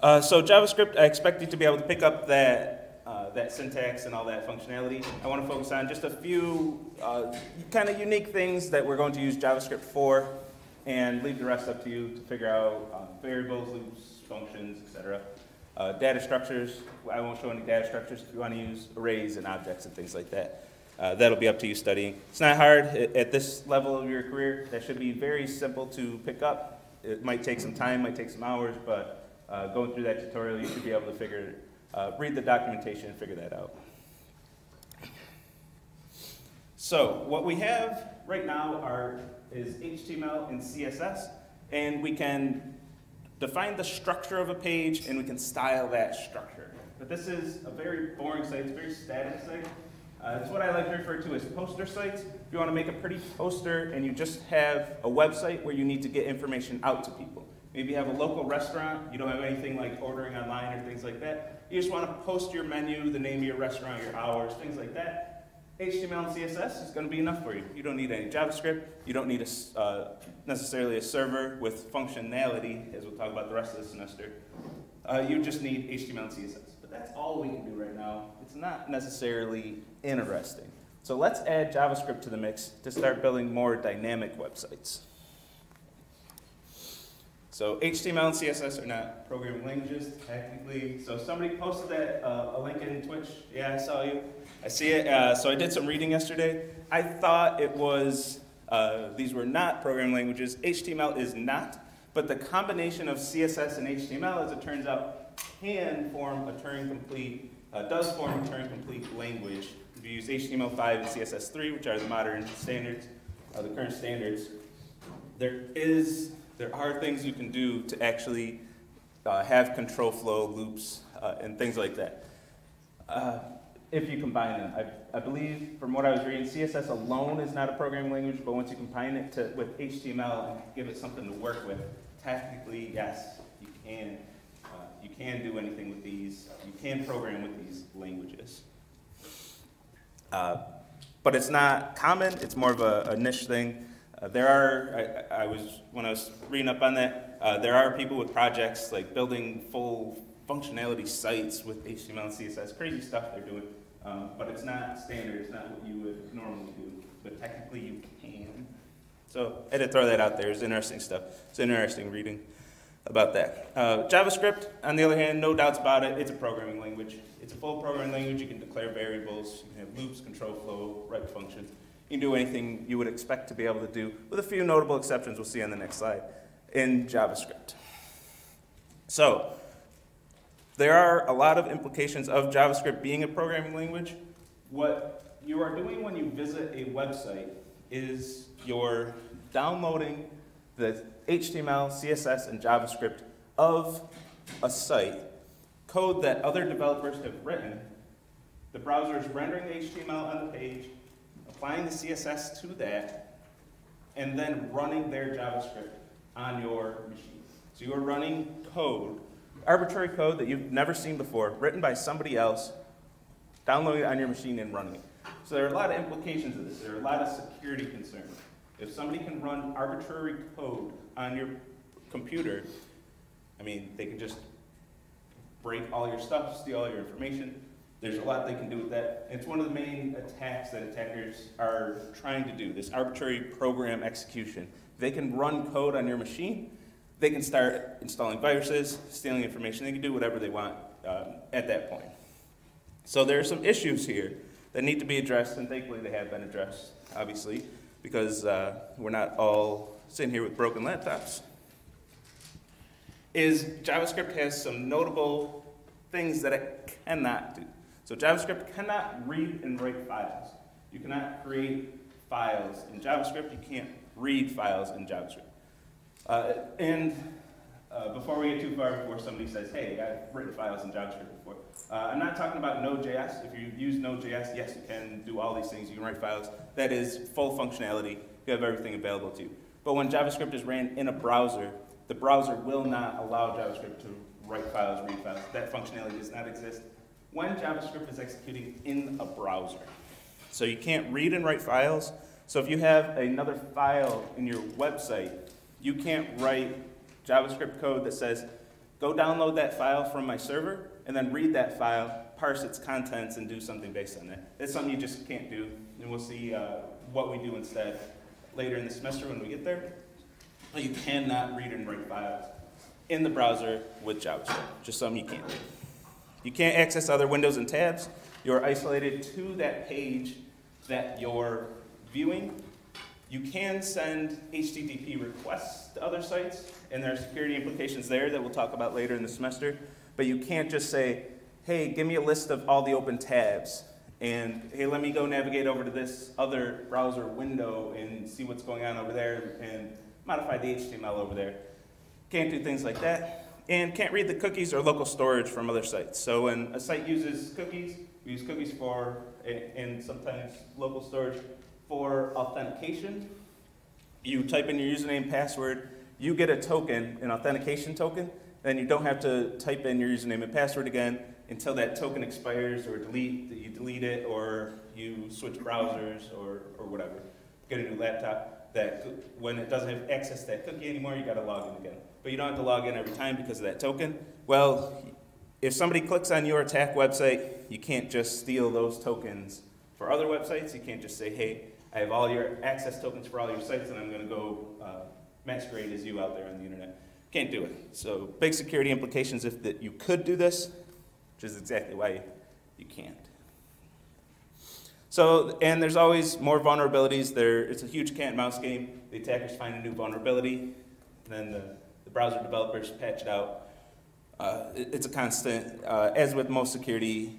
So JavaScript, I expect you to be able to pick up that, that syntax and all that functionality. I want to focus on just a few kind of unique things that we're going to use JavaScript for, and leave the rest up to you to figure out variables, loops, functions, etc. Data structures, I won't show any data structures. If you want to use arrays and objects and things like that, that'll be up to you studying. It's not hard at this level of your career. That should be very simple to pick up. It might take some time, might take some hours, but going through that tutorial, you should be able to figure, read the documentation and figure that out. So what we have right now is HTML and CSS, and we can define the structure of a page, and we can style that structure. But this is a very boring site, it's a very static site. It's what I like to refer to as poster sites. If you want to make a pretty poster and you just have a website where you need to get information out to people. Maybe you have a local restaurant, you don't have anything like ordering online or things like that. You just want to post your menu, the name of your restaurant, your hours, things like that. HTML and CSS is going to be enough for you. You don't need any JavaScript. You don't need a, necessarily a server with functionality, as we'll talk about the rest of the semester. You just need HTML and CSS. But that's all we can do right now. It's not necessarily interesting. So let's add JavaScript to the mix to start building more dynamic websites. So HTML and CSS are not programming languages, technically. So somebody posted that, a link in Twitch. Yeah, I saw you. I see it. So I did some reading yesterday. I thought it was, these were not programming languages. HTML is not, but the combination of CSS and HTML, as it turns out, can form a Turing complete, does form a Turing complete language. If you use HTML5 and CSS3, which are the modern standards, the current standards, there are things you can do to actually have control flow loops and things like that. If you combine them. I believe, from what I was reading, CSS alone is not a programming language, but once you combine it with HTML and give it something to work with, technically, yes, you can do anything with these. You can program with these languages. But it's not common. It's more of a niche thing. There are, when I was reading up on that, there are people with projects like building full functionality sites with HTML and CSS, crazy stuff they're doing, but it's not standard, it's not what you would normally do, but technically you can. So I had to throw that out there, it's interesting stuff. It's interesting reading about that. JavaScript, on the other hand, no doubts about it, it's a programming language. It's a full programming language, you can declare variables, you can have loops, control flow, write functions. You can do anything you would expect to be able to do, with a few notable exceptions we'll see on the next slide, in JavaScript. So, there are a lot of implications of JavaScript being a programming language. What you are doing when you visit a website is you're downloading the HTML, CSS, and JavaScript of a site, code that other developers have written. The browser is rendering the HTML on the page, applying the CSS to that, and then running their JavaScript on your machine. So you are running code, arbitrary code that you've never seen before, written by somebody else, downloading it on your machine and running it. So there are a lot of implications of this. There are a lot of security concerns. If somebody can run arbitrary code on your computer, I mean, they can just break all your stuff, steal all your information. There's a lot they can do with that. It's one of the main attacks that attackers are trying to do, this arbitrary program execution. They can run code on your machine. They can start installing viruses, stealing information. They can do whatever they want at that point. So there are some issues here that need to be addressed, and thankfully they have been addressed, obviously, because we're not all sitting here with broken laptops. JavaScript has some notable things that it cannot do. So JavaScript cannot read and write files. You cannot create files in JavaScript. You can't read files in JavaScript. Before we get too far, before somebody says, hey, I've written files in JavaScript before, I'm not talking about Node.js. If you use Node.js, yes, you can do all these things. You can write files. That is full functionality. You have everything available to you. But when JavaScript is ran in a browser, the browser will not allow JavaScript to write files, read files. That functionality does not exist when JavaScript is executing in a browser. So you can't read and write files. So if you have another file in your website, you can't write JavaScript code that says, go download that file from my server, and then read that file, parse its contents, and do something based on that. That's something you just can't do, and we'll see what we do instead later in the semester when we get there. But you cannot read and write files in the browser with JavaScript, just something you can't do. You can't access other windows and tabs. You're isolated to that page that you're viewing. You can send HTTP requests to other sites, and there are security implications there that we'll talk about later in the semester. But you can't just say, hey, give me a list of all the open tabs, and hey, let me go navigate over to this other browser window and see what's going on over there and modify the HTML over there. Can't do things like that. And can't read the cookies or local storage from other sites. So when a site uses cookies, we use cookies for, and sometimes local storage, for authentication. You type in your username, password, you get a token, an authentication token, then you don't have to type in your username and password again until that token expires or you delete it or you switch browsers or whatever. Get a new laptop that when it doesn't have access to that cookie anymore, you gotta log in again. But you don't have to log in every time because of that token. Well, if somebody clicks on your attack website, you can't just steal those tokens for other websites. You can't just say, hey, I have all your access tokens for all your sites, and I'm going to go masquerade as you out there on the internet. Can't do it. So big security implications if that you could do this, which is exactly why you can't. So, and there's always more vulnerabilities. It's a huge cat and mouse game. The attackers find a new vulnerability, and then the browser developers patch it out. It's a constant, as with most security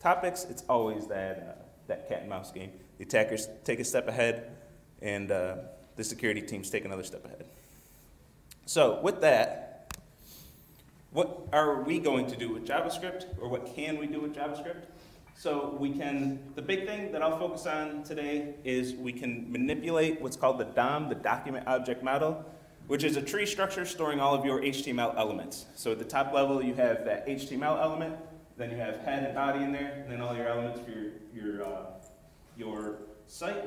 topics, it's always that cat and mouse game. The attackers take a step ahead, and the security teams take another step ahead. So with that, what are we going to do with JavaScript, or what can we do with JavaScript? So we can, the big thing that I'll focus on today is we can manipulate what's called the DOM, the document object model, which is a tree structure storing all of your HTML elements. So at the top level, you have that HTML element, then you have head and body in there, and then all your elements for your site.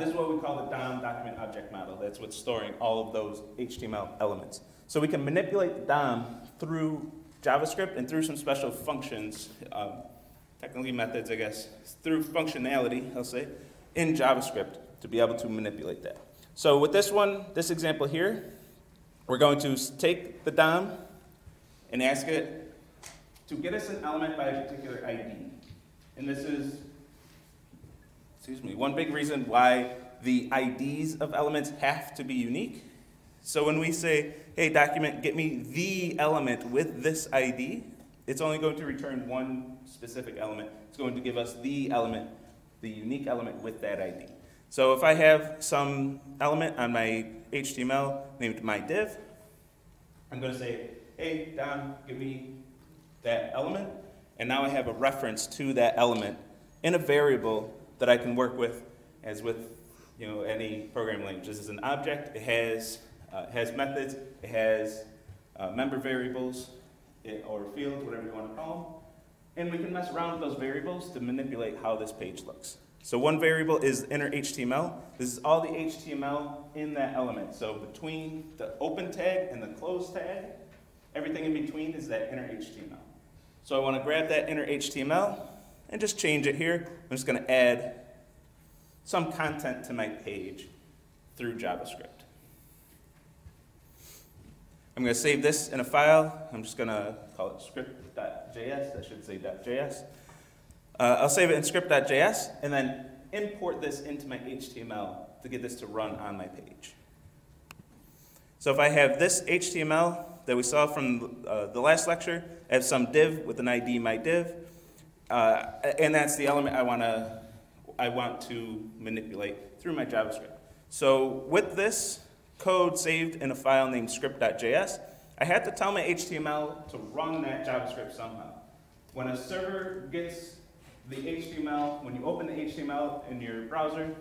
This is what we call the DOM, document object model. That's what's storing all of those HTML elements. So we can manipulate the DOM through JavaScript and through some special functions, technically methods, I guess, through functionality, I'll say, in JavaScript to be able to manipulate that. So with this one, this example here, we're going to take the DOM and ask it to get us an element by a particular ID. And this is, excuse me, one big reason why the IDs of elements have to be unique. So when we say, hey, document, get me the element with this ID, it's only going to return one specific element. It's going to give us the element, the unique element with that ID. So if I have some element on my HTML named my div, I'm going to say, hey, Dom, give me that element. And now I have a reference to that element in a variable that I can work with, as with any programming language. This is an object. It has methods. It has member variables or fields, whatever you want to call them. And we can mess around with those variables to manipulate how this page looks. So one variable is innerHTML. This is all the HTML in that element. So between the open tag and the close tag, everything in between is that innerHTML. So I want to grab that innerHTML and just change it here. I'm just going to add some content to my page through JavaScript. I'm going to save this in a file. I'm just going to call it script.js. I should say .js. I'll save it in script.js and then import this into my HTML to get this to run on my page. So if I have this HTML that we saw from the last lecture, I have some div with an ID my div, and that's the element I want to manipulate through my JavaScript. So with this code saved in a file named script.js, I have to tell my HTML to run that JavaScript somehow. When a server gets the HTML, when you open the HTML in your browser,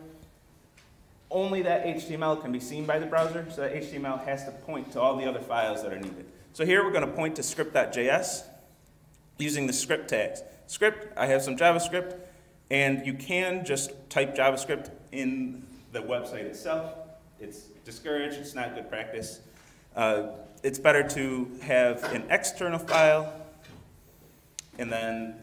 only that HTML can be seen by the browser, so that HTML has to point to all the other files that are needed. So here we're going to point to script.js using the script tags. Script, I have some JavaScript, and you can just type JavaScript in the website itself. It's discouraged, it's not good practice. it's better to have an external file and then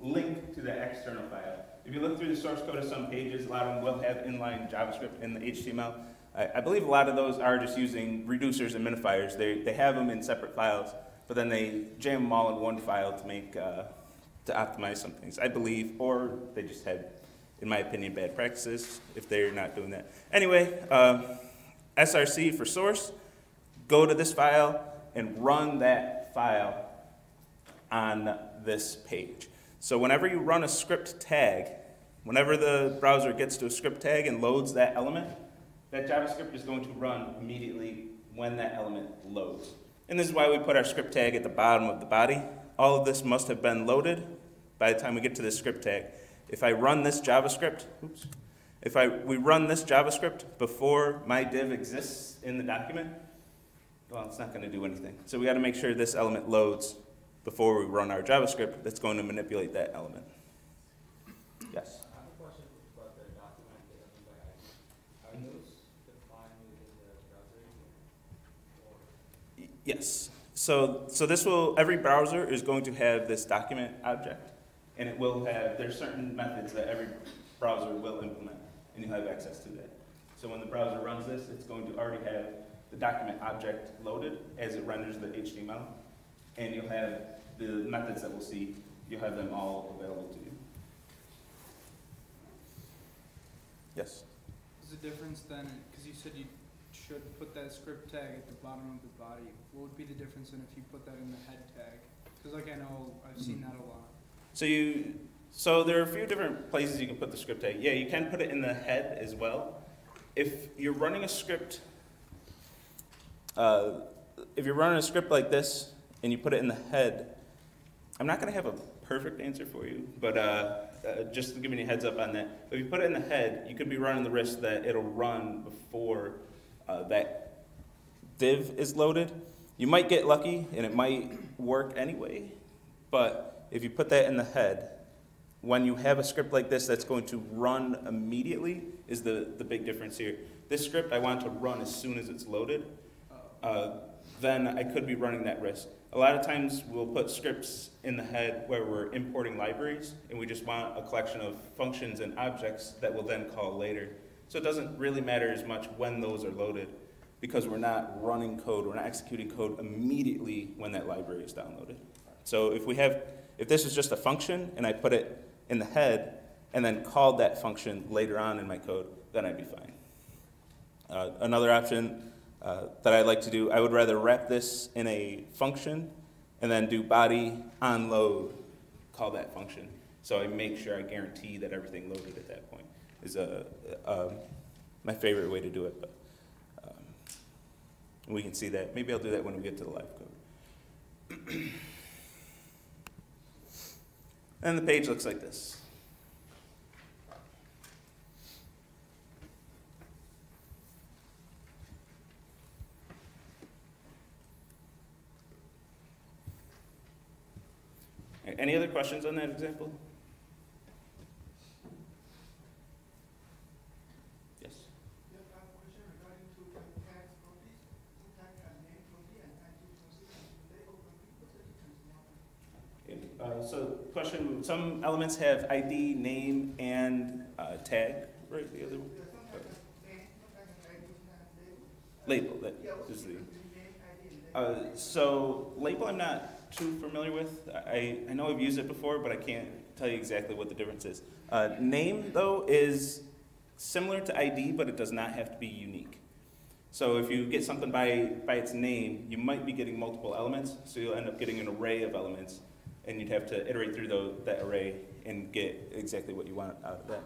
link to that external file. If you look through the source code of some pages, a lot of them will have inline JavaScript in the HTML. I believe a lot of those are just using reducers and minifiers. They have them in separate files, but then they jam them all in one file to make to optimize some things, I believe, or they just had, in my opinion, bad practices if they're not doing that. Anyway, src for source, go to this file and run that file on this page. So whenever you run a script tag, whenever the browser gets to a script tag and loads that element, that JavaScript is going to run immediately when that element loads. And this is why we put our script tag at the bottom of the body. All of this must have been loaded by the time we get to this script tag. If I run this JavaScript, oops, if we run this JavaScript before my div exists in the document, well, it's not going to do anything. So we got to make sure this element loads before we run our JavaScript that's going to manipulate that element. Yes? I have a question about the document data. Are those defined within the browser? Yes. So this will, every browser is going to have this document object, and it will have, there's certain methods that every browser will implement, and you'll have access to that. So when the browser runs this, it's going to already have the document object loaded as it renders the HTML, and you'll have the methods that we'll see, you'll have them all available to you. Yes? There's a difference then, because you said you should put that script tag at the bottom of the body. What would be the difference then if you put that in the head tag? Because like I know, I've seen that a lot. So there are a few different places you can put the script tag. Yeah, you can put it in the head as well. If you're running a script like this and you put it in the head, I'm not going to have a perfect answer for you, but just giving you a heads up on that. But if you put it in the head, you could be running the risk that it'll run before that div is loaded. You might get lucky, and it might work anyway, but if you put that in the head, when you have a script like this that's going to run immediately is the big difference here. This script I want to run as soon as it's loaded, then I could be running that risk. A lot of times we'll put scripts in the head where we're importing libraries, and we just want a collection of functions and objects that we'll then call later. So it doesn't really matter as much when those are loaded because we're not running code, we're not executing code immediately when that library is downloaded. So if this is just a function and I put it in the head and then called that function later on in my code, then I'd be fine. Another option that I like to do, I would rather wrap this in a function and then do body onload, call that function. So I make sure I guarantee that everything loaded at that point is my favorite way to do it. But we can see that. Maybe I'll do that when we get to the live code. And the page looks like this. Any other questions on that example? So question, some elements have ID, name, and tag, right? The other one? Label. That is the, so label I'm not too familiar with. I know I've used it before, but I can't tell you exactly what the difference is. Name, though, is similar to ID, but it does not have to be unique. So if you get something by its name, you might be getting multiple elements, so you'll end up getting an array of elements. And you'd have to iterate through that array and get exactly what you want out of that.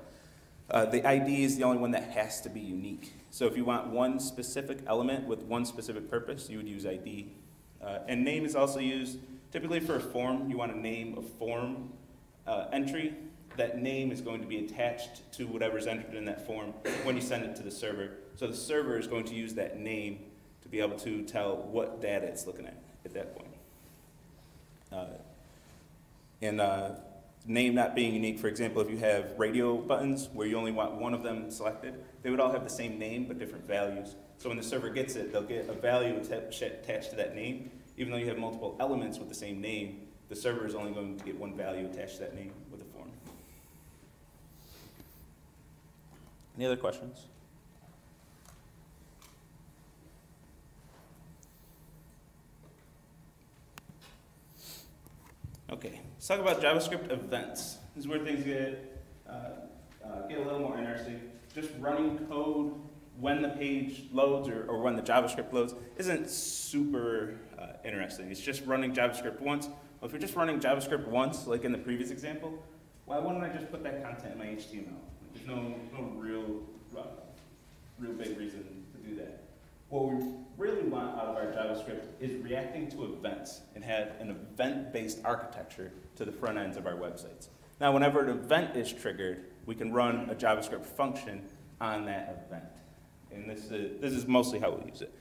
The ID is the only one that has to be unique. So if you want one specific element with one specific purpose, you would use ID. And name is also used typically for a form. You want to name a form entry. That name is going to be attached to whatever's entered in that form when you send it to the server. So the server is going to use that name to be able to tell what data it's looking at that point. And name not being unique. For example, if you have radio buttons where you only want one of them selected, they would all have the same name but different values. So when the server gets it, they'll get a value attached to that name. Even though you have multiple elements with the same name, the server is only going to get one value attached to that name with a form. Any other questions? Okay, let's talk about JavaScript events. This is where things get a little more interesting. Just running code when the page loads or when the JavaScript loads isn't super interesting. It's just running JavaScript once. Well, if you're just running JavaScript once, like in the previous example, why wouldn't I just put that content in my HTML? Like, there's no real big reason to do that. What we really want out of our JavaScript is reacting to events and have an event-based architecture to the front ends of our websites. Now, whenever an event is triggered, we can run a JavaScript function on that event. And this is mostly how we use it.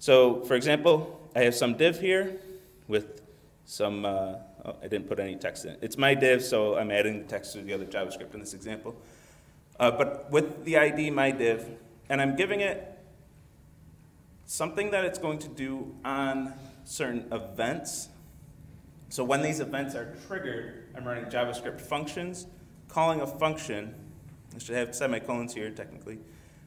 So, for example, I have some div here with some, oh, I didn't put any text in it. It's my div, so I'm adding the text to the other JavaScript in this example. But with the ID my div, and I'm giving it something that it's going to do on certain events. So when these events are triggered, I'm running JavaScript functions, calling a function. I should have semicolons here, technically.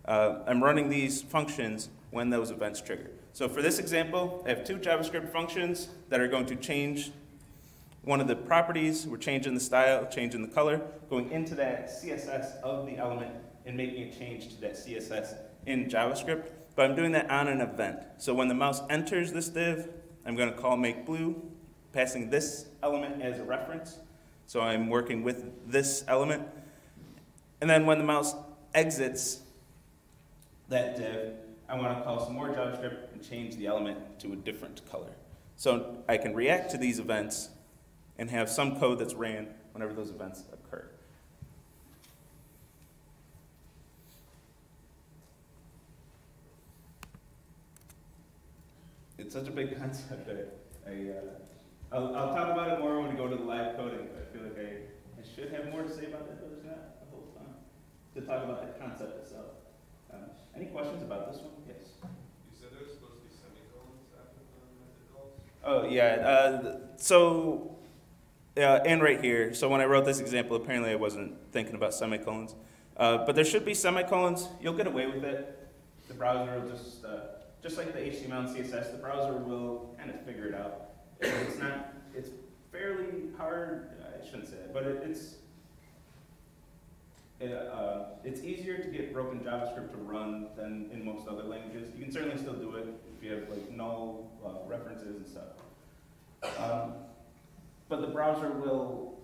I'm running these functions when those events trigger. So for this example, I have two JavaScript functions that are going to change one of the properties. We're changing the style, changing the color, going into that CSS of the element and making a change to that CSS in JavaScript. But I'm doing that on an event. So when the mouse enters this div, I'm going to call make blue, passing this element as a reference. So I'm working with this element. And then when the mouse exits that div, I want to call some more JavaScript and change the element to a different color. So I can react to these events and have some code that's ran whenever those events occur. It's such a big concept that I'll talk about it more when we go to the live coding, but I feel like I should have more to say about that, but there's not the whole time to talk about the concept itself. Any questions about this one? Yes? You said there's supposed to be semicolons after the method calls? Oh, yeah. And right here. So when I wrote this example, apparently I wasn't thinking about semicolons. But there should be semicolons. You'll get away with it. The browser will just like the HTML and CSS, the browser will kind of figure it out. It's fairly hard, I shouldn't say that, but it's easier to get broken JavaScript to run than in most other languages. You can certainly still do it if you have like null references and stuff. But the browser will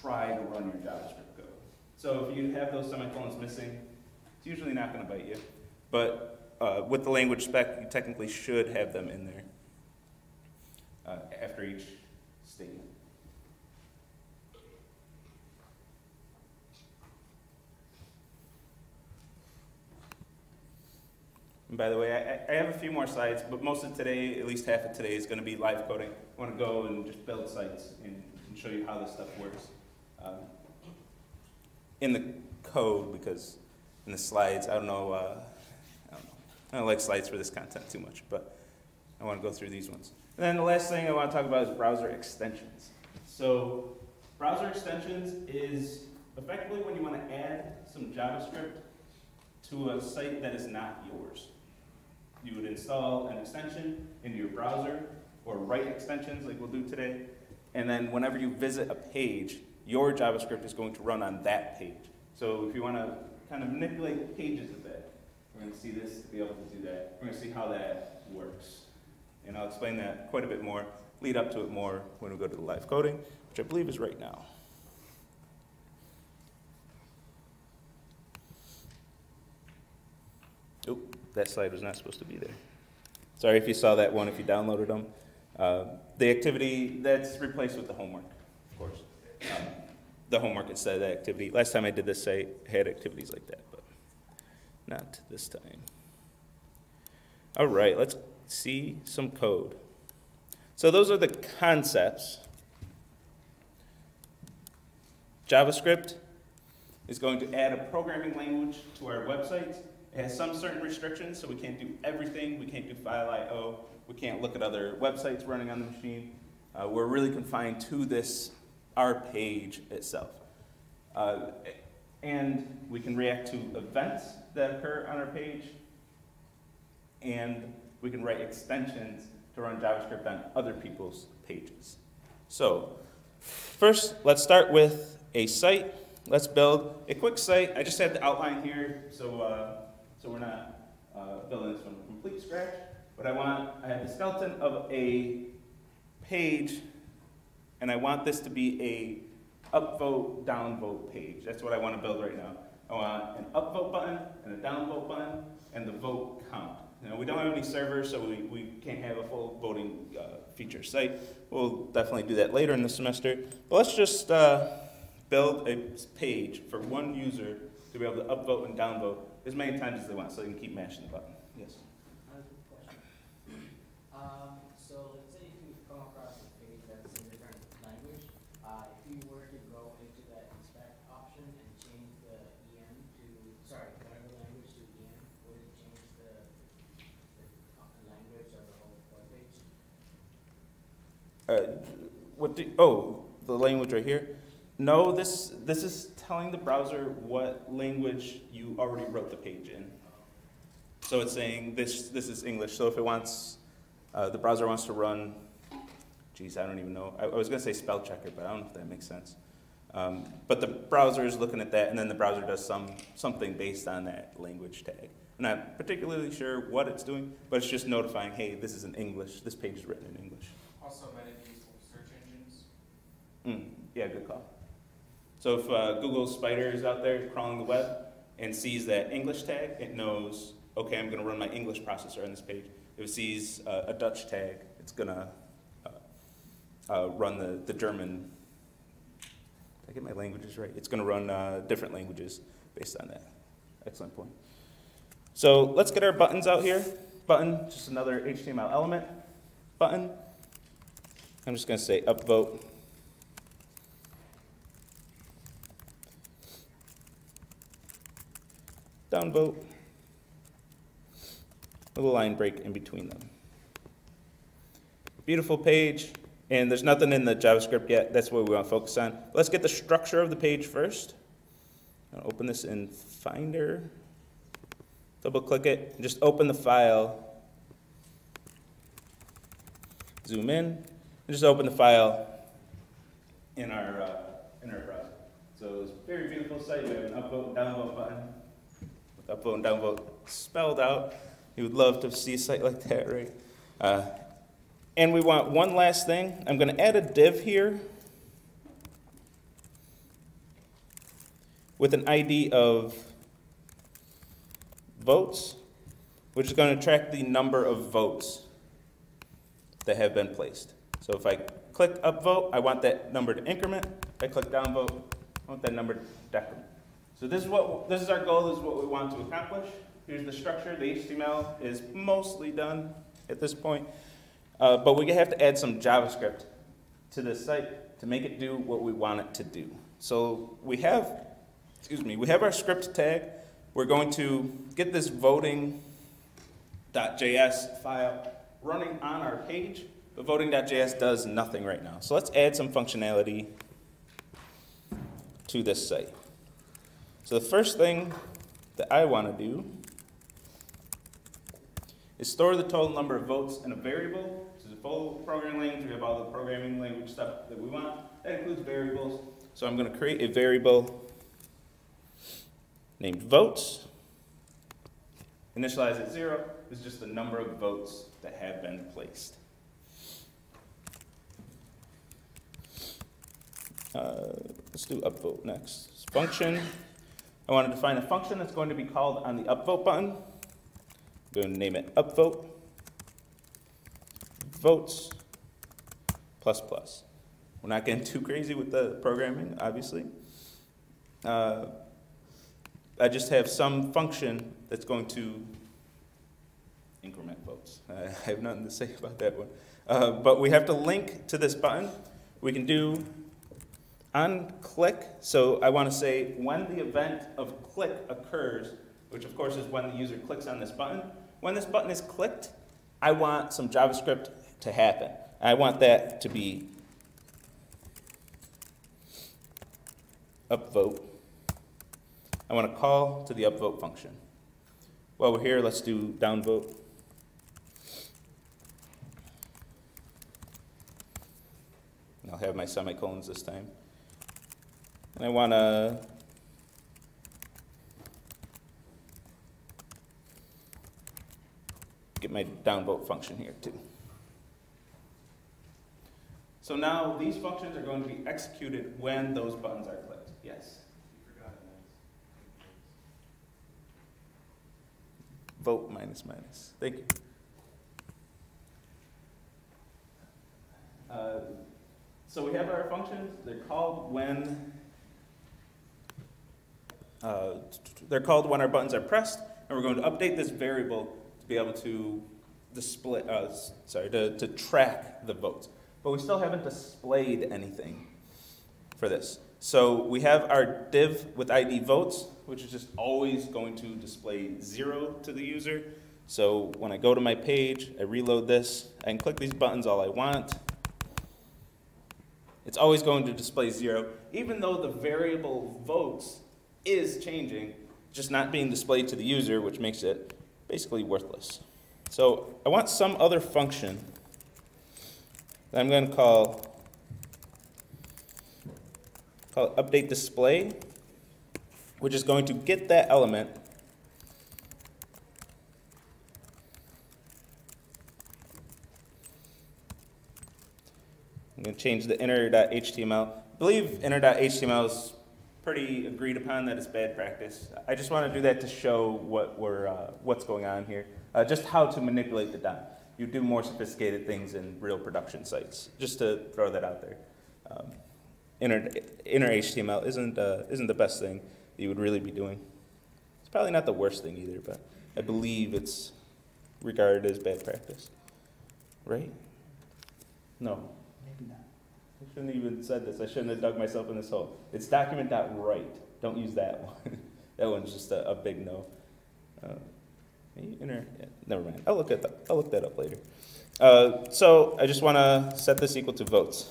try to run your JavaScript code. So if you have those semicolons missing, it's usually not going to bite you. But with the language spec, you technically should have them in there after each statement. And by the way, I have a few more slides, but most of today, at least half of today, is going to be live coding. I want to go and just build sites and show you how this stuff works in the code, because in the slides, I don't know. I don't like slides for this content too much, but I want to go through these ones. And then the last thing I want to talk about is browser extensions. So browser extensions is effectively when you want to add some JavaScript to a site that is not yours. You would install an extension into your browser or write extensions like we'll do today. And then whenever you visit a page, your JavaScript is going to run on that page. So if you want to kind of manipulate pages a bit, we're going to see this, be able to do that. We're going to see how that works. And I'll explain that quite a bit more, lead up to it more when we go to the live coding, which I believe is right now. Oop, that slide was not supposed to be there. Sorry if you saw that one, if you downloaded them. The activity, that's replaced with the homework, of course. The homework instead of that activity. Last time I did this, I had activities like that. But not this time. All right, let's see some code. So those are the concepts. JavaScript is going to add a programming language to our website. It has some certain restrictions, so we can't do everything. We can't do file I/O. We can't look at other websites running on the machine. We're really confined to this, our page itself. And we can react to events that occur on our page. And we can write extensions to run JavaScript on other people's pages. So first, let's start with a site. Let's build a quick site. I just had the outline here, so we're not building this from complete scratch. But I have the skeleton of a page, and I want this to be a upvote, downvote page. That's what I want to build right now. I want an upvote button and a downvote button and the vote count. Now, we don't have any servers, so we can't have a full voting feature site. We'll definitely do that later in the semester. But let's just build a page for one user to be able to upvote and downvote as many times as they want, so they can keep mashing the button. Yes? I have a question. So let's say you come across a page that's in a different language. If you were to go into that inspect option and change the EN to, sorry, whatever language to EN, would it change the language of the whole webpage? The language right here? No, this is telling the browser what language you already wrote the page in. So it's saying this is English. So if it wants, the browser wants to run, geez, I don't even know. I was going to say spell checker, but I don't know if that makes sense. But the browser is looking at that, and then the browser does something based on that language tag. I'm not particularly sure what it's doing, but it's just notifying, hey, this is in English. This page is written in English. Also, might it be useful for search engines? Yeah, good call. So if Google's spider is out there crawling the web and sees that English tag, it knows, okay, I'm going to run my English processor on this page. If it sees a Dutch tag, it's going to run the German. Did I get my languages right? It's going to run different languages based on that. Excellent point. So let's get our buttons out here. Button, just another HTML element. Button, I'm just going to say upvote. Downvote, little line break in between them. Beautiful page, and there's nothing in the JavaScript yet. That's what we want to focus on. Let's get the structure of the page first. I'll open this in Finder, double click it, and just open the file, zoom in, and just open the file in our browser. So it's a very beautiful site. We have an upvote and downvote button. Upvote and downvote spelled out. You would love to see a site like that, right? And we want one last thing. I'm going to add a div here with an ID of votes, which is going to track the number of votes that have been placed. So if I click upvote, I want that number to increment. If I click downvote, I want that number to decrement. So this is our goal, this is what we want to accomplish. Here's the structure. The HTML is mostly done at this point. But we have to add some JavaScript to this site to make it do what we want it to do. So we have our script tag. We're going to get this voting.js file running on our page, but voting.js does nothing right now. So let's add some functionality to this site. So the first thing that I want to do is store the total number of votes in a variable. This is a full programming language. We have all the programming language stuff that we want. That includes variables. So I'm going to create a variable named votes. Initialize at 0. This is just the number of votes that have been placed. Let's do upvote next. It's function. I want to define a function that's going to be called on the upvote button. I'm going to name it upvote, votes, ++. We're not getting too crazy with the programming, obviously. I just have some function that's going to increment votes. I have nothing to say about that one. But we have to link to this button. We can do On click, so I want to say when the event of click occurs, which of course is when the user clicks on this button. When this button is clicked, I want some JavaScript to happen. I want that to be upvote. I want a call to the upvote function. While we're here, let's do downvote. And I'll have my semicolons this time. And I want to get my downvote function here too. So now these functions are going to be executed when those buttons are clicked. Yes? Vote --. Thank you. So we have our functions. They're called when our buttons are pressed, and we're going to update this variable to be able to display. Sorry, to track the votes. But we still haven't displayed anything for this. So we have our div with ID votes, which is just always going to display 0 to the user. So when I go to my page, I reload this, I can click these buttons all I want. It's always going to display 0, even though the variable votes is changing, just not being displayed to the user, which makes it basically worthless. So I want some other function that I'm going to call update display, which is going to get that element . I'm going to change the inner.html. I believe inner.html is pretty agreed upon that it's bad practice. I just want to do that to show what we're, what's going on here, just how to manipulate the DOM. You do more sophisticated things in real production sites, just to throw that out there. Inner HTML isn't the best thing that you would really be doing. It's probably not the worst thing either, but I believe it's regarded as bad practice. Right? No, maybe not. I shouldn't have even said this. I shouldn't have dug myself in this hole. It's document.write. Don't use that one. That one's just a big no. Never mind. I'll look that up later. So I just want to set this equal to votes.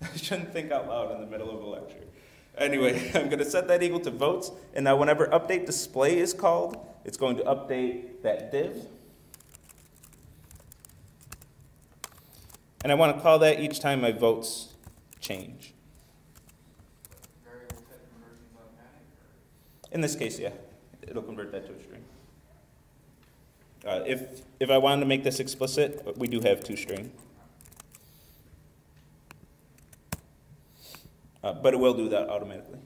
I shouldn't think out loud in the middle of a lecture. Anyway, I'm going to set that equal to votes. And now whenever update display is called, it's going to update that div. And I want to call that each time my votes change. In this case, yeah, it'll convert that to a string. If I wanted to make this explicit, we do have toString. But it will do that automatically.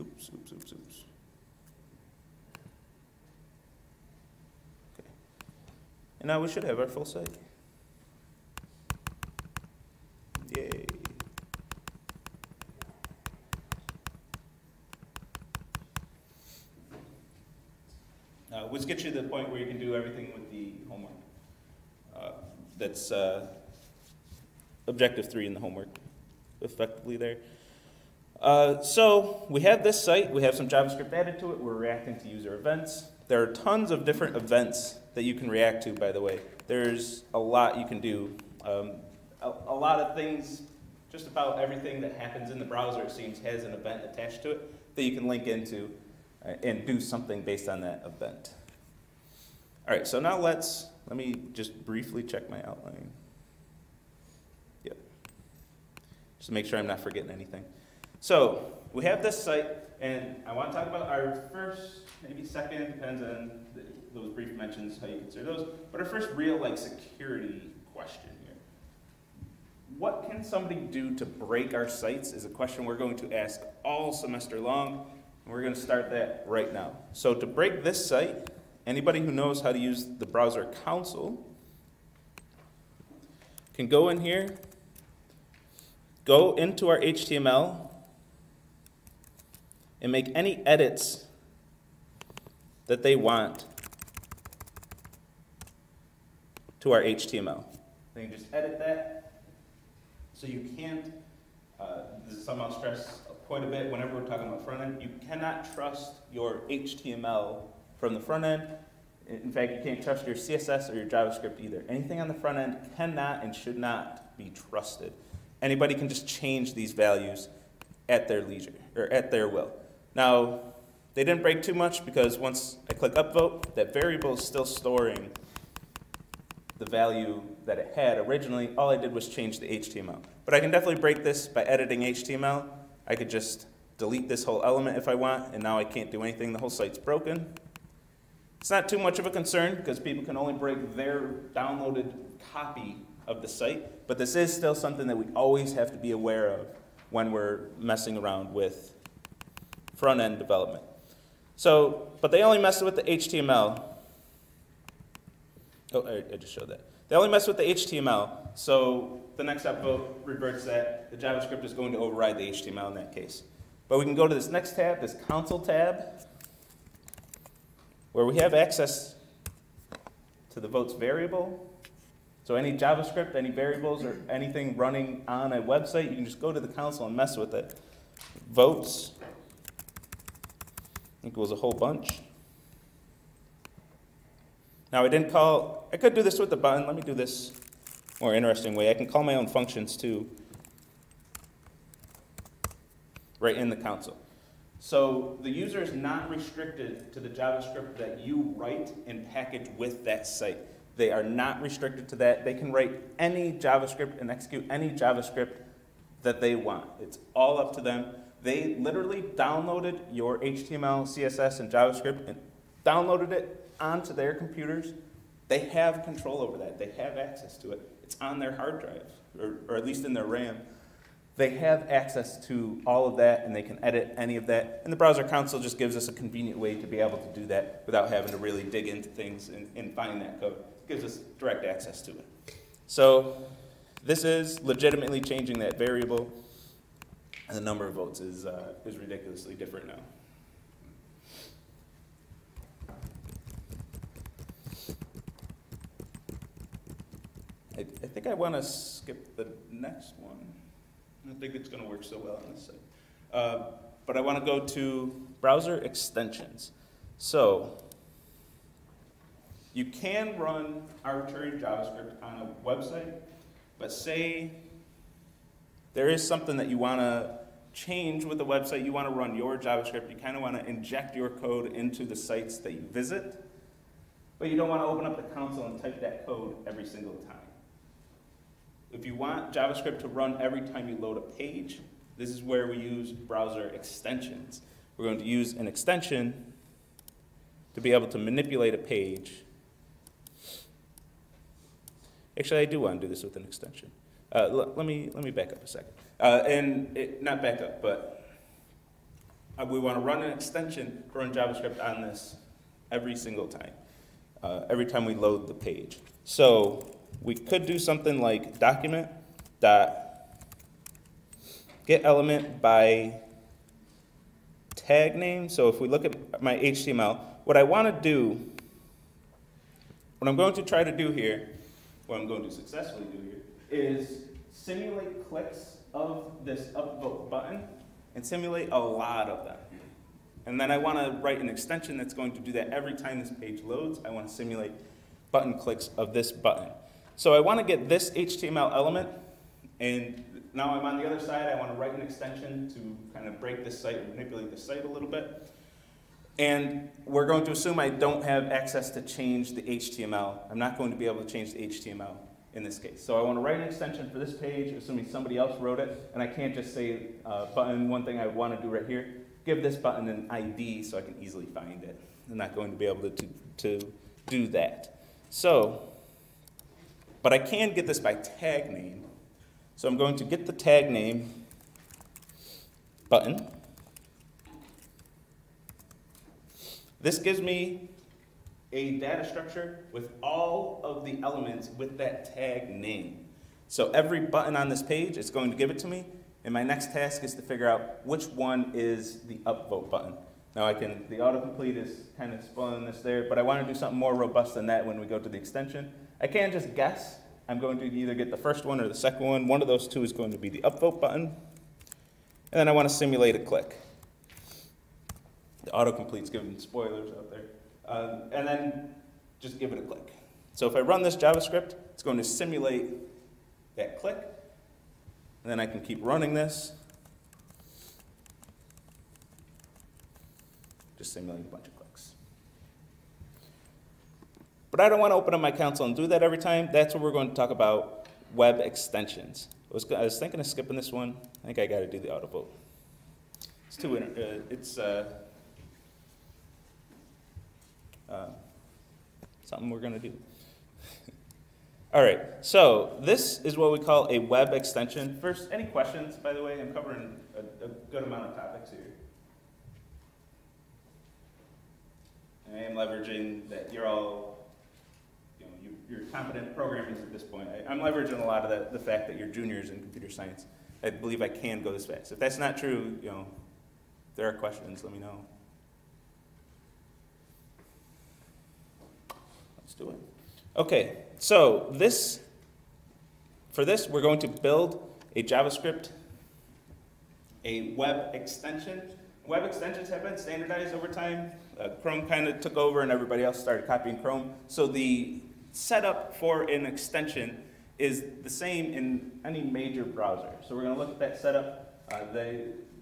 Oops. Okay. And now we should have our full site. Yay. Which gets you to the point where you can do everything with the homework. That's objective 3 in the homework, effectively there. So we have this site. We have some JavaScript added to it. We're reacting to user events. There are tons of different events that you can react to, by the way. There's a lot you can do. A lot of things, just about everything that happens in the browser, it seems, has an event attached to it that you can link into and do something based on that event. All right, so now let me just briefly check my outline. Yep, just to make sure I'm not forgetting anything. So we have this site, and I want to talk about our first, maybe second, depends on those brief mentions, how you consider those, but our first real security question here. What can somebody do to break our sites is a question we're going to ask all semester long. We're going to start that right now. So to break this site, anybody who knows how to use the browser console can go in here, go into our HTML, and make any edits that they want to our HTML. Then you just edit that. So you can't, this is something I'll stress quite a bit whenever we're talking about front end, you cannot trust your HTML from the front end. In fact, you can't trust your CSS or your JavaScript either. Anything on the front end cannot and should not be trusted. Anybody can just change these values at their leisure, or at their will. Now, they didn't break too much because once I click upvote, that variable is still storing the value that it had originally. All I did was change the HTML. But I can definitely break this by editing HTML. I could just delete this whole element if I want, and now I can't do anything. The whole site's broken. It's not too much of a concern because people can only break their downloaded copy of the site, but this is still something that we always have to be aware of when we're messing around with front-end development. So, but they only messed with the HTML. Oh, I just showed that. They only messed with the HTML, so the next upvote reverts that. The JavaScript is going to override the HTML in that case. But we can go to this next tab, this console tab, where we have access to the votes variable. So any JavaScript, any variables, or anything running on a website, you can just go to the console and mess with it. Votes equals a whole bunch. Now I didn't call, I could do this with the button. Let me do this more interesting way. I can call my own functions too, right in the console. So the user is not restricted to the JavaScript that you write and package with that site. They are not restricted to that. They can write any JavaScript and execute any JavaScript that they want. It's all up to them. They literally downloaded your HTML, CSS, and JavaScript and downloaded it onto their computers. They have control over that. They have access to it. It's on their hard drive, or at least in their RAM. They have access to all of that, and they can edit any of that. And the browser console just gives us a convenient way to be able to do that without having to really dig into things and find that code. It gives us direct access to it. So this is legitimately changing that variable. And the number of votes is ridiculously different now. I think I want to skip the next one. I don't think it's going to work so well on this site. But I want to go to browser extensions. So you can run arbitrary JavaScript on a website, but say there is something that you want to change with the website. You want to run your JavaScript. You kind of want to inject your code into the sites that you visit, but you don't want to open up the console and type that code every single time. If you want JavaScript to run every time you load a page, this is where we use browser extensions. We're going to use an extension to be able to manipulate a page. Actually, I do want to do this with an extension. Let me back up a second. Not back up, but we want to run an extension to run JavaScript on this every single time, every time we load the page. So we could do something like document.getElement by tag name. So if we look at my HTML, what I want to do, what I'm going to try to do here, what I'm going to successfully do here, is simulate clicks of this upvote button and simulate a lot of them. And then I want to write an extension that's going to do that every time this page loads. I want to simulate button clicks of this button. So I want to get this HTML element, and now I'm on the other side. I want to write an extension to kind of break this site and manipulate the site a little bit. And we're going to assume I don't have access to change the HTML. I'm not going to be able to change the HTML in this case. So I want to write an extension for this page, assuming somebody else wrote it, and I can't just say button, one thing I want to do right here, give this button an ID so I can easily find it. I'm not going to be able to do that. So, but I can get this by tag name. So I'm going to get the tag name button. This gives me a data structure with all of the elements with that tag name. So every button on this page is going to give it to me. And my next task is to figure out which one is the upvote button. Now I can, the autocomplete is kind of spoiling this there, but I want to do something more robust than that when we go to the extension. I can't just guess. I'm going to either get the first one or the second one. One of those two is going to be the upvote button. And then I want to simulate a click. The autocomplete's giving spoilers out there. And then just give it a click. So if I run this JavaScript, it's going to simulate that click. And then I can keep running this. Just simulate a bunch of clicks. But I don't want to open up my console and do that every time. That's what we're going to talk about, web extensions. I was thinking of skipping this one. I think I got to do the autovote. It's too something we're going to do. All right, so this is what we call a web extension. First, any questions, by the way? I'm covering a good amount of topics here. And I am leveraging that you're all, you know, you're competent programmers at this point. I'm leveraging a lot of that, the fact that you're juniors in computer science. I believe I can go this fast. If that's not true, you know, if there are questions, let me know. Let's do it. Okay, so this, for this, we're going to build a JavaScript, a web extension. Web extensions have been standardized over time. Chrome kind of took over and everybody else started copying Chrome. So the setup for an extension is the same in any major browser. So we're gonna look at that setup. The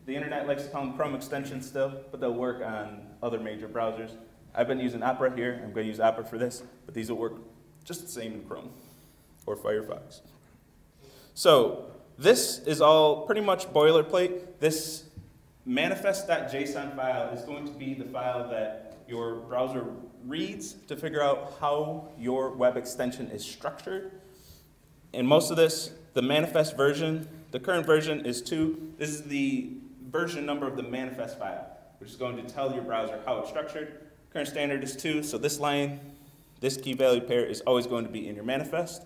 internet likes to call them Chrome extensions still, but they'll work on other major browsers. I've been using Opera here. I'm gonna use Opera for this, but these will work just the same in Chrome or Firefox. So this is all pretty much boilerplate. This manifest.json file is going to be the file that your browser reads to figure out how your web extension is structured. And most of this, the manifest version, the current version is 2. This is the version number of the manifest file, which is going to tell your browser how it's structured. Current standard is 2, so this line, this key value pair is always going to be in your manifest.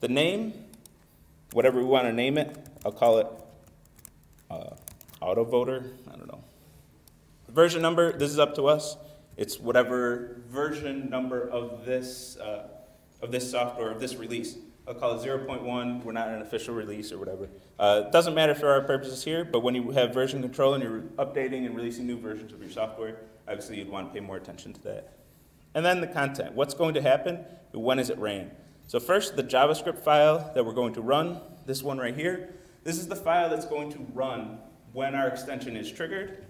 The name, whatever we want to name it, I'll call it autovoter, I don't know. The version number, this is up to us. It's whatever version number of this software, of this release. I'll call it 0.1, we're not an official release or whatever. It doesn't matter for our purposes here, but when you have version control and you're updating and releasing new versions of your software, obviously you'd want to pay more attention to that. And then the content, what's going to happen, when is it ran? So first, the JavaScript file that we're going to run, this one right here, this is the file that's going to run when our extension is triggered.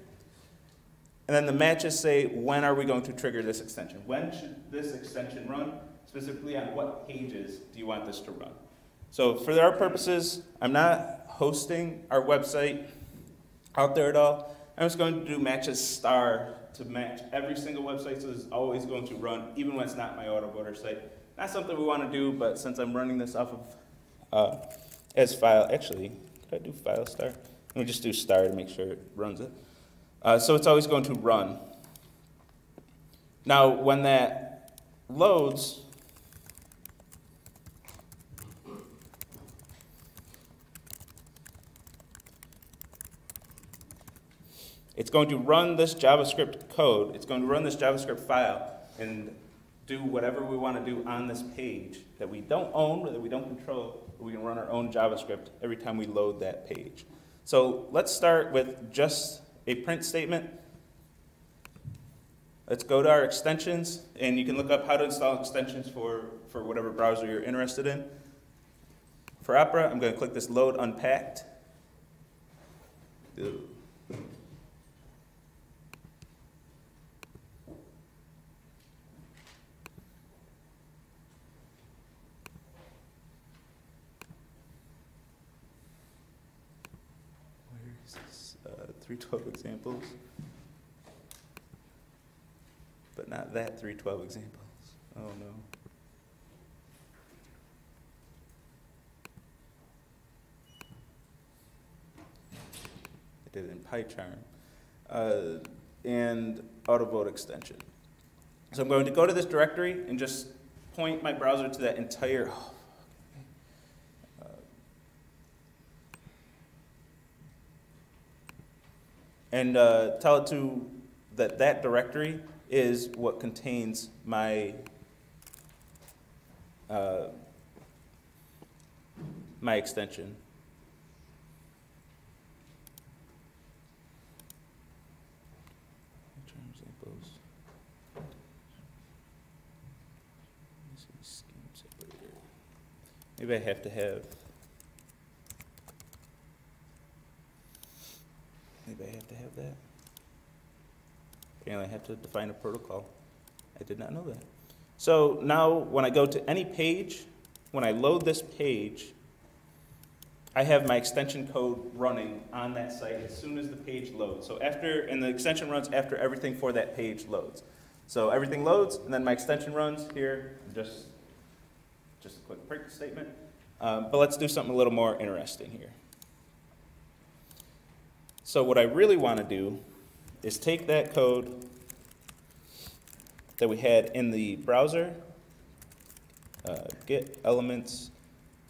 And then the matches say, when are we going to trigger this extension? When should this extension run? Specifically, on what pages do you want this to run? So for our purposes, I'm not hosting our website out there at all. I'm just going to do matches star to match every single website, so this is always going to run, even when it's not my autovoter site. Not something we want to do, but since I'm running this off of as file, actually, could I do file star? Let me just do star to make sure it runs it. So it's always going to run. Now, when that loads, it's going to run this JavaScript code. It's going to run this JavaScript file and do whatever we want to do on this page that we don't own, or that we don't control, but we can run our own JavaScript every time we load that page. So let's start with just a print statement. Let's go to our extensions, and you can look up how to install extensions for whatever browser you're interested in. For Opera, I'm going to click this Load Unpacked. Three 12 examples, but not that 312 examples. Oh no. I did it in PyCharm. And autovote extension. So I'm going to go to this directory and just point my browser to that entire, and tell it to that directory is what contains my my extension. Maybe I have to have, that. Apparently I have to define a protocol. I did not know that. So now when I go to any page, when I load this page, I have my extension code running on that site as soon as the page loads. So after, and the extension runs after everything for that page loads. So everything loads, and then my extension runs here, just a quick break statement. But let's do something a little more interesting here. So what I really want to do is take that code that we had in the browser, get elements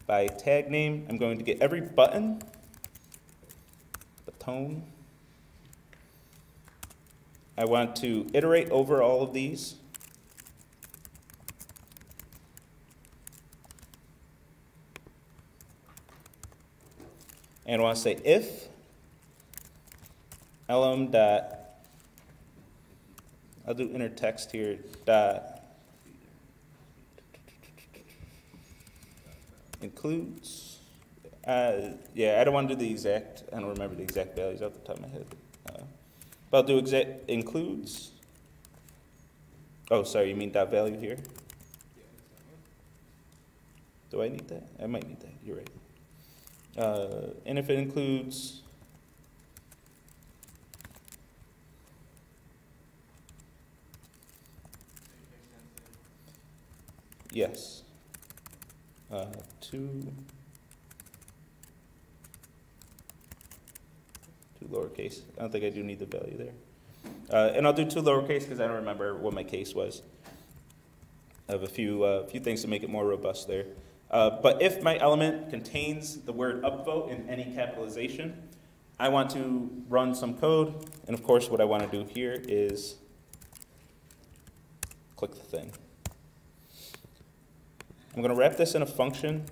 by tag name. I'm going to get every button, the tone. I want to iterate over all of these. And I want to say if lm dot, I'll do inner text here, dot includes, yeah, I don't want to do the exact, I don't remember the exact values off the top of my head. But I'll do exact includes, oh, sorry, you mean dot value here? Do I need that? I might need that, you're right. And if it includes yes, two lowercase. I don't think I do need the value there. And I'll do two lowercase because I don't remember what my case was. I have a few things to make it more robust there. But if my element contains the word upvote in any capitalization, I want to run some code. And of course, what I want to do here is click the thing. I'm going to wrap this in a function.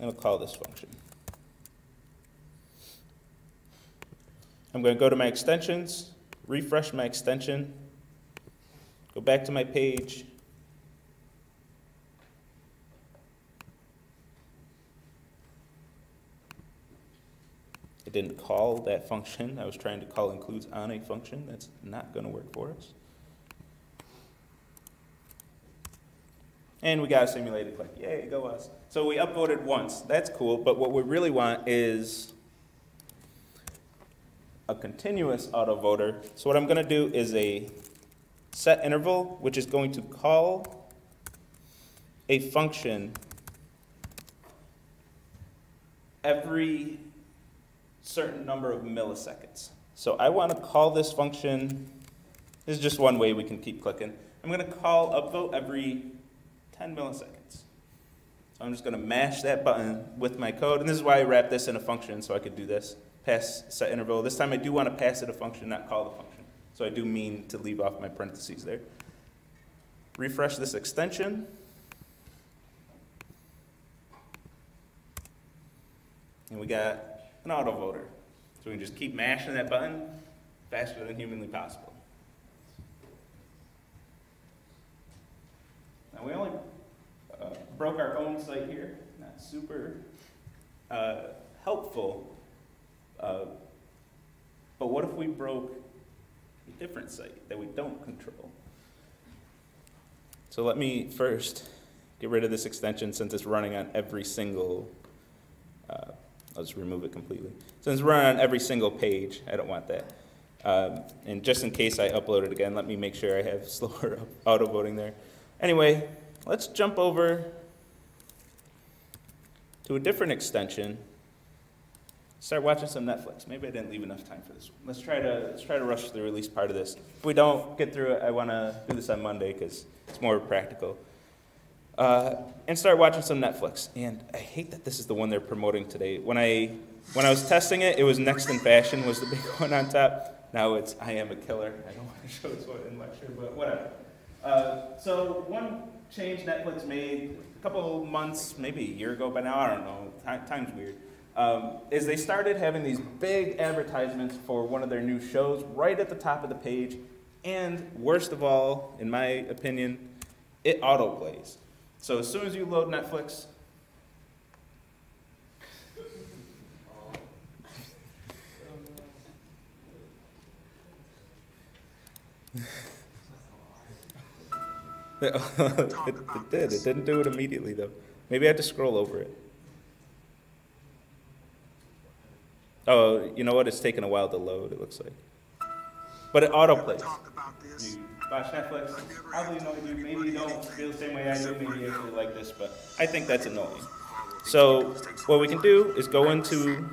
And I'll call this function. I'm going to go to my extensions, refresh my extension, go back to my page, I didn't call that function. I was trying to call includes on a function. That's not going to work for us. And we got a simulated click. Yay, go us. So we upvoted once. That's cool, but what we really want is a continuous autovoter. So what I'm going to do is a set interval, which is going to call a function every certain number of milliseconds. So I want to call this function. This is just one way we can keep clicking. I'm going to call upvote every 10 milliseconds. So I'm just going to mash that button with my code. And this is why I wrapped this in a function, so I could do this. Pass set interval. This time I do want to pass it a function, not call the function. So I do mean to leave off my parentheses there. Refresh this extension. And we got an autovoter. So we can just keep mashing that button faster than humanly possible. Now we only broke our own site here. Not super helpful. But what if we broke a different site that we don't control? So let me first get rid of this extension since it's running on every single, I'll just remove it completely. Since it's running on every single page, I don't want that. And just in case I upload it again, let me make sure I have slower auto-voting there. Anyway, let's jump over to a different extension. Start watching some Netflix. Maybe I didn't leave enough time for this one. Let's try to rush through at least part of this. If we don't get through it, I want to do this on Monday because it's more practical. And start watching some Netflix. And I hate that this is the one they're promoting today. When I was testing it, it was Next in Fashion was the big one on top. Now it's, I am a killer. I don't want to show this one in lecture, but whatever. So one change Netflix made a couple months, maybe a year ago by now, I don't know, time's weird, is they started having these big advertisements for one of their new shows right at the top of the page, and worst of all, in my opinion, it autoplays. So as soon as you load Netflix, it did. It didn't do it immediately, though. Maybe I had to scroll over it. Oh, you know what? It's taken a while to load, it looks like. But it autoplays. You watch Netflix, probably know you, maybe don't feel the same way I do, maybe you actually like this, but I think that's annoying. So what we can do is go into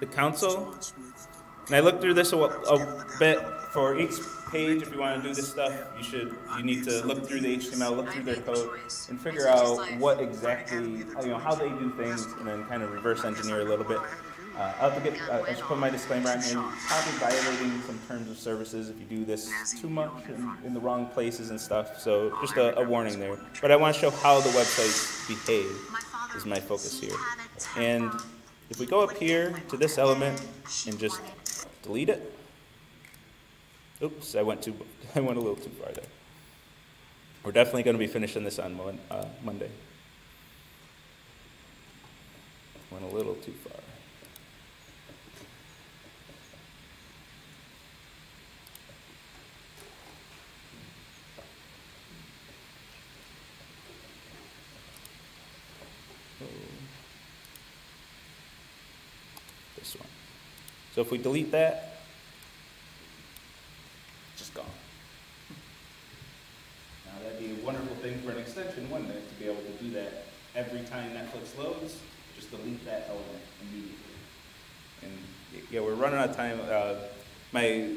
the console. And I looked through this a bit. For each page, if you want to do this stuff, you need to look through the HTML, look through their code, and figure out what exactly, how they do things, and then kind of reverse engineer a little bit. I'll have to get, I should put my disclaimer on here, probably violating some terms of services if you do this too much in the wrong places and stuff, so just a warning there. But I want to show how the websites behave is my focus here. And if we go up here to this element and just delete it. Oops, I went a little too far there. We're definitely going to be finishing this on Monday. Went a little too far. This one. So if we delete that, just gone. Now that'd be a wonderful thing for an extension, wouldn't it, to be able to do that every time Netflix loads, just delete that element immediately. And yeah, we're running out of time.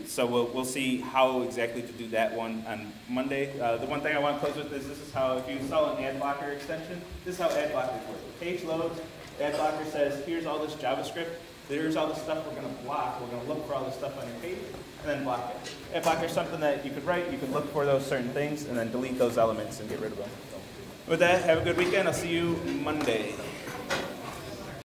So we'll see how exactly to do that one on Monday. The one thing I want to close with is this is how, if you install an Adblocker extension, this is how Adblocker works. The page loads, Adblocker says, here's all this JavaScript. There's all the stuff we're going to block. We're going to look for all the stuff on your page and then block it. Adblocker is something that you could write. You could look for those certain things and then delete those elements and get rid of them. With that, have a good weekend. I'll see you Monday.